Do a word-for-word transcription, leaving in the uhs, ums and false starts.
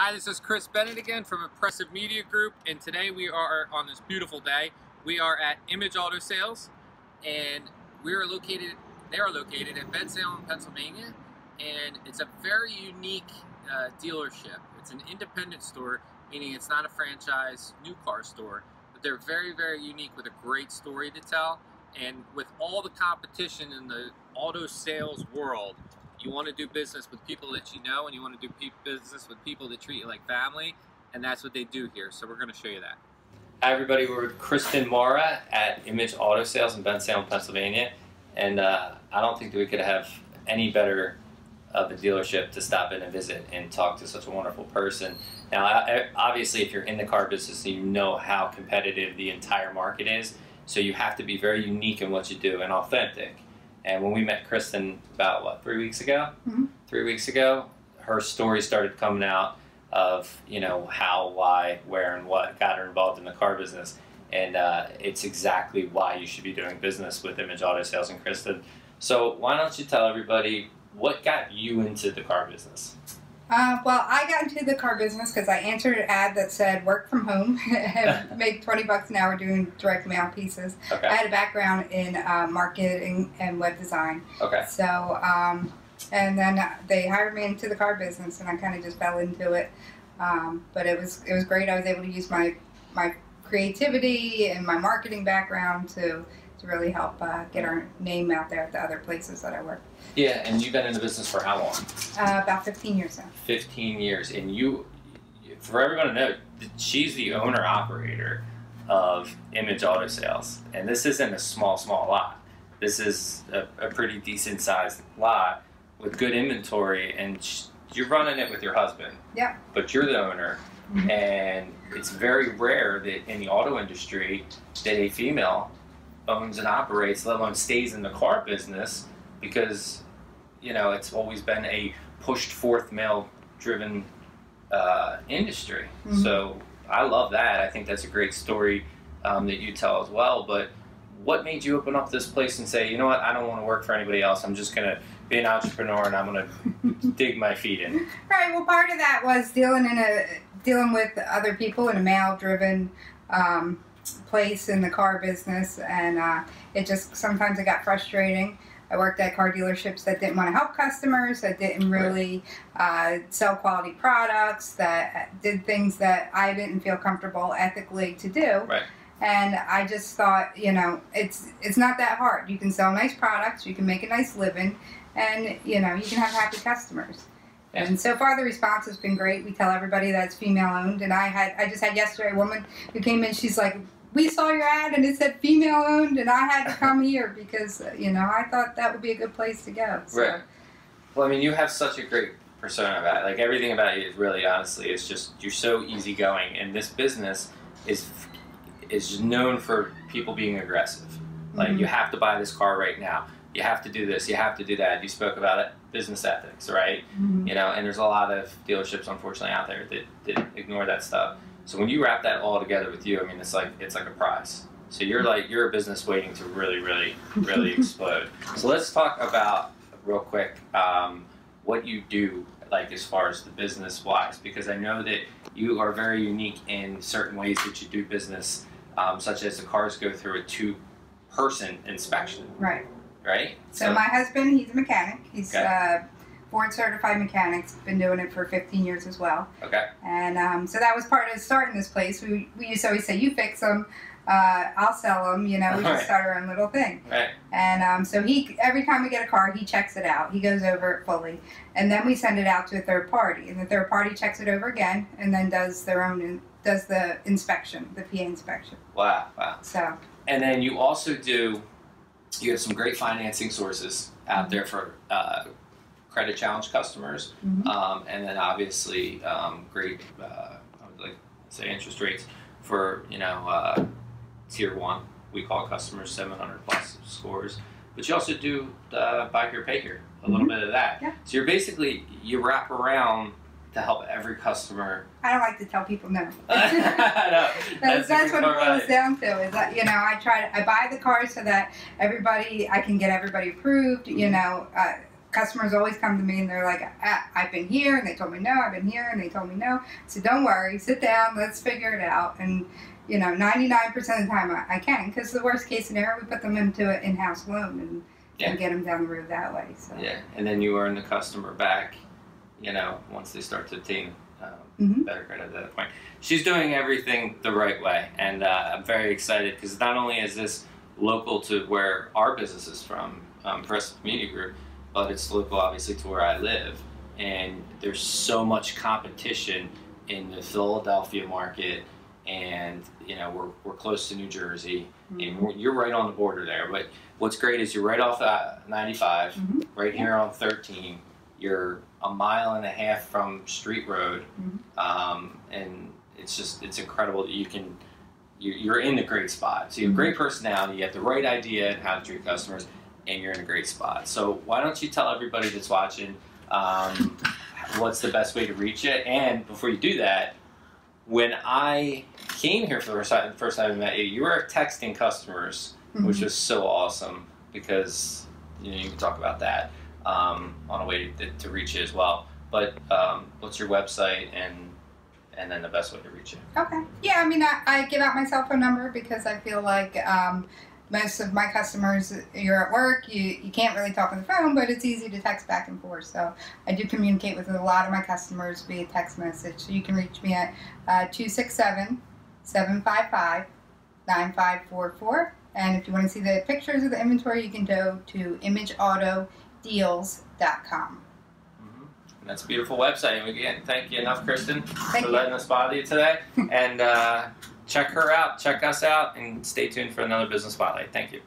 Hi, this is Chris Bennett again from Impressive Media Group, and today we are on this beautiful day. We are at Image Auto Sales, and we are located, they are located in Bensalem, Pennsylvania, and it's a very unique uh, dealership. It's an independent store, meaning it's not a franchise new car store, but they're very, very unique with a great story to tell. And with all the competition in the auto sales world, you want to do business with people that you know, and you want to do pe business with people that treat you like family, and that's what they do here. So we're going to show you that. Hi everybody, we're with Kristen Mara at Image Auto Sales in Bensalem, Pennsylvania, and uh, I don't think that we could have any better of a dealership to stop in and visit and talk to such a wonderful person. Now, I, obviously, if you're in the car business, you know how competitive the entire market is, so you have to be very unique in what you do and authentic. And when we met Kristen about, what, three weeks ago? Mm-hmm. Three weeks ago, her story started coming out of, you know, how, why, where, and what got her involved in the car business. And uh, it's exactly why you should be doing business with Image Auto Sales and Kristen. So why don't you tell everybody what got you into the car business? Uh, well, I got into the car business because I answered an ad that said work from home and make twenty bucks an hour doing direct mail pieces. Okay. I had a background in uh, marketing and web design. Okay. So, um, and then they hired me into the car business, and I kind of just fell into it. Um, but it was it was great. I was able to use my my creativity and my marketing background to to really help uh, get our name out there at the other places that I work. Yeah, and you've been in the business for how long? Uh, about fifteen years now. fifteen years, and you, for everyone to know, she's the owner-operator of Image Auto Sales, and this isn't a small, small lot. This is a, a pretty decent-sized lot with good inventory, and sh you're running it with your husband. Yeah. But you're the owner, mm-hmm. and it's very rare that in the auto industry that a female owns and operates, let alone stays in the car business, because, you know, it's always been a pushed forth male driven uh, industry. Mm-hmm. So I love that. I think that's a great story um, that you tell as well. But what made you open up this place and say, you know what, I don't want to work for anybody else. I'm just going to be an entrepreneur and I'm going to dig my feet in. Right. Well, part of that was dealing in a dealing with other people in a male driven um, place in the car business, and uh, it just sometimes it got frustrating. I worked at car dealerships that didn't want to help customers, that didn't really uh, sell quality products, that did things that I didn't feel comfortable ethically to do. Right. And I just thought, you know, it's it's not that hard. You can sell nice products, you can make a nice living, and, you know, you can have happy customers. Yeah. And so far the response has been great. We tell everybody that's female owned, and I had I just had yesterday a woman who came in, she's like, we saw your ad and it said female owned, and I had to come here because, you know, I thought that would be a good place to go. So. Right. Well, I mean, you have such a great persona about it. Like, everything about you is really, honestly, it's just, you're so easygoing. And this business is is known for people being aggressive. Like, mm-hmm. you have to buy this car right now. You have to do this. You have to do that. You spoke about it, business ethics, right? Mm-hmm. You know, and there's a lot of dealerships, unfortunately, out there that, that ignore that stuff. So when you wrap that all together with you, I mean, it's like it's like a prize. So you're like you're a business waiting to really, really, really explode. So let's talk about real quick um, what you do, like as far as the business wise, because I know that you are very unique in certain ways that you do business, um, such as the cars go through a two-person inspection. Right. Right. So, so my husband, he's a mechanic. He's okay. uh, Board certified mechanics, been doing it for fifteen years as well. Okay. And um, so that was part of starting this place. We, we used to always say, you fix them, uh, I'll sell them, you know, we just start our own little thing. Right. And um, so he, every time we get a car, he checks it out. He goes over it fully. And then we send it out to a third party. And the third party checks it over again and then does their own, does the inspection, the P A inspection. Wow, wow. So. And then you also do, you have some great financing sources out there for, uh, credit challenge customers, mm-hmm. um, and then obviously um, great, uh, I would like to say interest rates for, you know, uh, tier one, we call customers seven hundred plus scores, but you also do uh, buy here, pay here, a mm-hmm. little bit of that. Yeah. So you're basically, you wrap around to help every customer. I don't like to tell people no. no that's that's, that's what it boils down to. Is that, you know, I try to, I buy the cars so that everybody, I can get everybody approved, mm-hmm. you know, uh, customers always come to me and they're like, ah, I've been here and they told me no, I've been here and they told me no. So don't worry, sit down, let's figure it out. And you know, ninety-nine percent of the time I, I can, because the worst case scenario, we put them into an in-house loan and, yeah. and get them down the road that way. So. Yeah, and then you earn the customer back, you know, once they start to obtain um, mm-hmm. better credit at that point. She's doing everything the right way, and uh, I'm very excited because not only is this local to where our business is from, um, Preston Community Group, but it's local obviously to where I live, and there's so much competition in the Philadelphia market, and you know we're, we're close to New Jersey, mm-hmm. and you're right on the border there. But what's great is you're right off ninety-five, mm-hmm. right here on thirteen. You're a mile and a half from Street Road, mm-hmm. um, and it's just it's incredible that you can you, you're in a great spot. So you have mm-hmm. great personality, you have the right idea and how to treat customers, and you're in a great spot. So why don't you tell everybody that's watching um, what's the best way to reach you? And before you do that, when I came here for the first time, the first time I met you, you were texting customers, mm-hmm. which was so awesome because you know you can talk about that um, on a way to, to reach you as well. But um, what's your website and and then the best way to reach you? Okay. Yeah, I mean, I, I give out my cell phone number because I feel like um, most of my customers, you're at work, you, you can't really talk on the phone, but it's easy to text back and forth. So I do communicate with a lot of my customers via text message. So you can reach me at uh, two six seven, seven five five, nine five four four. And if you want to see the pictures of the inventory, you can go to image auto deals dot com. Mm-hmm. That's a beautiful website. And again, thank you enough, Kristen, thank for you. letting us bother you today. and. Uh, Check her out, check us out, and stay tuned for another Business Spotlight. Thank you.